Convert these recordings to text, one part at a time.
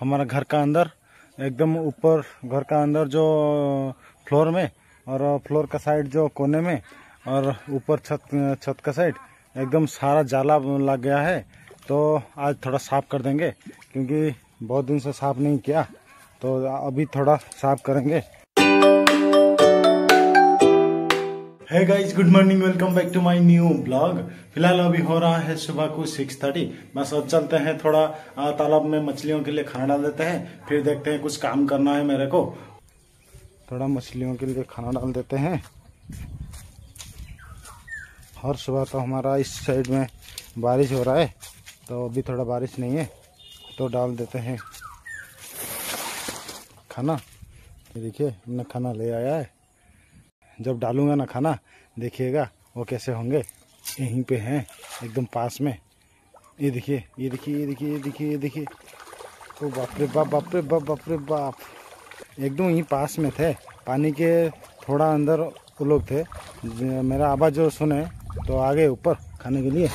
हमारा घर का अंदर एकदम ऊपर, घर का अंदर जो फ्लोर में और फ्लोर का साइड जो कोने में और ऊपर छत का साइड एकदम सारा जाला लग गया है। तो आज थोड़ा साफ कर देंगे क्योंकि बहुत दिन से साफ नहीं किया, तो अभी थोड़ा साफ करेंगे। Hey guys, good morning, welcome back to my new blog. फिलहाल अभी हो रहा है सुबह को 6:30। मैं सोच चलते हैं थोड़ा तालाब में मछलियों के लिए खाना डाल देते हैं, फिर देखते हैं कुछ काम करना है मेरे को। थोड़ा मछलियों के लिए खाना डाल देते हैं। हर सुबह तो हमारा इस साइड में बारिश हो रहा है, तो अभी थोड़ा बारिश नहीं है तो डाल देते हैं खाना। देखिए हमने खाना ले आया है। जब डालूंगा ना खाना, देखिएगा वो कैसे होंगे। यहीं पे हैं एकदम पास में। ये देखिए, ये देखिए, ये देखिए, ये देखिए, ये देखिए। तो बाप रे बाप, बाप रे बाप, बाप रे बाप, एकदम यहीं पास में थे। पानी के थोड़ा अंदर वो लोग थे। मेरा आवाज़ जो सुने तो आ गए ऊपर खाने के लिए।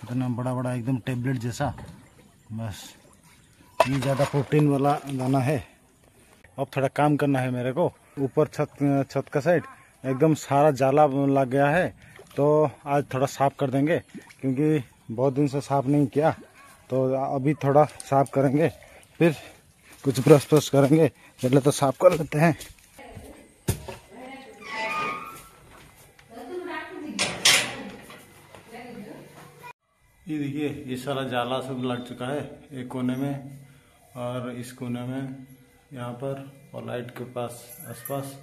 इतना बड़ा बड़ा एकदम टेबलेट जैसा। बस ये ज़्यादा प्रोटीन वाला दाना है। अब थोड़ा काम करना है मेरे को। ऊपर छत का साइड एकदम सारा जाला लग गया है, तो आज थोड़ा साफ कर देंगे क्योंकि बहुत दिन से साफ नहीं किया। तो अभी थोड़ा साफ करेंगे, फिर कुछ ब्रश करेंगे। पहले तो साफ कर लेते हैं। ये देखिए, ये सारा जाला सब लग चुका है एक कोने में और इस कोने में, यहाँ पर और लाइट के पास आसपास।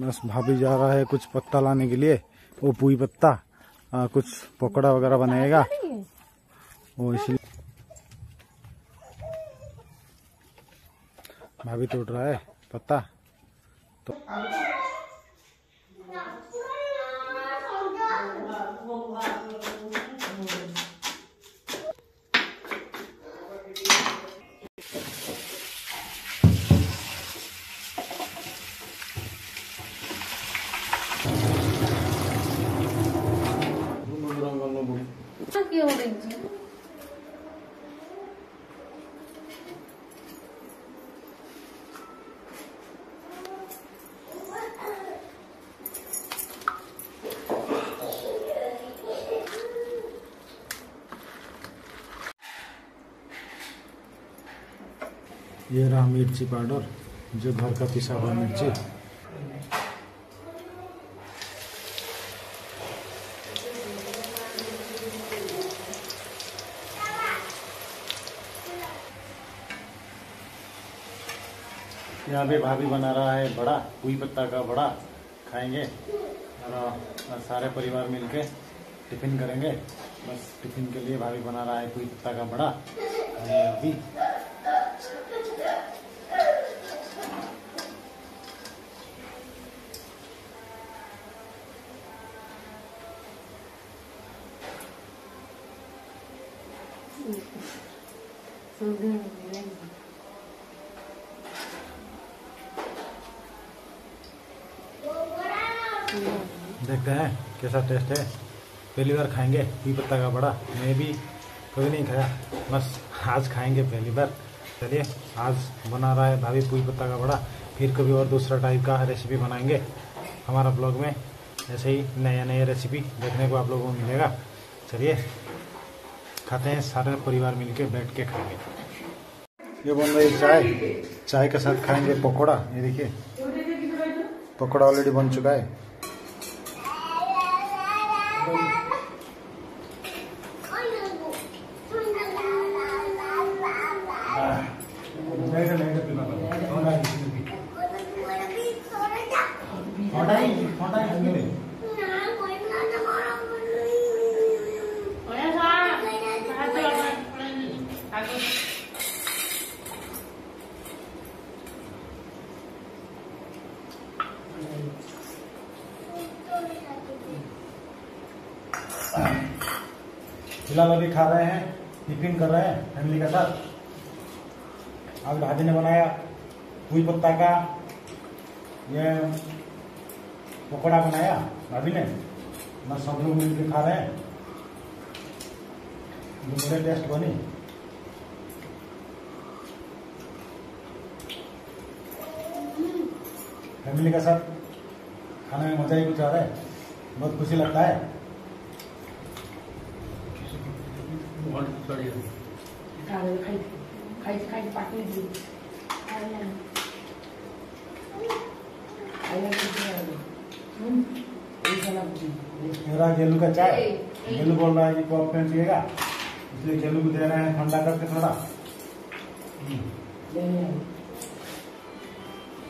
बस भाभी जा रहा है कुछ पत्ता लाने के लिए। वो पूई पत्ता कुछ पकौड़ा वगैरह बनाएगा वो, इसलिए भाभी तोड़ रहा है पत्ता। तो क्यों दीजिए। ये रहा मिर्ची पाउडर जो घर का पिसा हुआ मिर्ची। यहाँ पे भाभी बना रहा है बड़ा हुई पत्ता का बड़ा, खाएंगे और सारे परिवार मिलके टिफिन करेंगे। बस टिफिन के लिए भाभी बना रहा है हुई पत्ता का बड़ा, खाएंगे अभी। देखते हैं कैसा टेस्ट है, पहली बार खाएंगे हुई पत्ता का बड़ा। मैं भी कभी नहीं खाया, बस आज खाएंगे पहली बार। चलिए आज बना रहा है भाभी हुई पत्ता का बड़ा, फिर कभी और दूसरा टाइप का रेसिपी बनाएंगे। हमारा ब्लॉग में ऐसे ही नया नया रेसिपी देखने को आप लोगों को मिलेगा। चलिए खाते हैं, सारे परिवार मिलके बैठ के खाएंगे। ये बन रही चाय, चाय के साथ खाएंगे पकोड़ा। ये देखिए पकोड़ा ऑलरेडी बन चुका है। फिलहाल अभी खा रहे हैं, टिफिन कर रहे हैं फैमिली के साथ। आज भाभी ने बनाया हुई पत्ता का ये पकौड़ा बनाया भाभी ने, मैं सब लोग मिलकर खा रहे हैं। मुझे टेस्ट बनी फैमिली के साथ खाने में मजा ही कुछ आ रहा है, बहुत खुशी लगता है। मेरा गेलू का चाय, गेलू बोल रहा है कि कॉफ पेन पिएगा, इसलिए गेलू को दे रहे हैं ठंडा करके थोड़ा।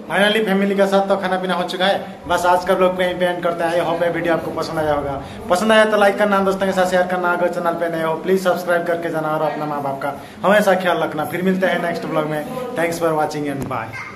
फाइनली फैमिली के साथ तो खाना पीना हो चुका है। बस आज का ब्लॉग यहीं पे एंड करते हैं। आई होप ये वीडियो आपको पसंद आया होगा, पसंद आया तो लाइक करना, दोस्तों के साथ शेयर करना। अगर चैनल पे नए हो प्लीज सब्सक्राइब करके जाना और अपना माँ बाप का हमेशा ख्याल रखना। फिर मिलते हैं नेक्स्ट ब्लॉग में। Thanks for watching and bye.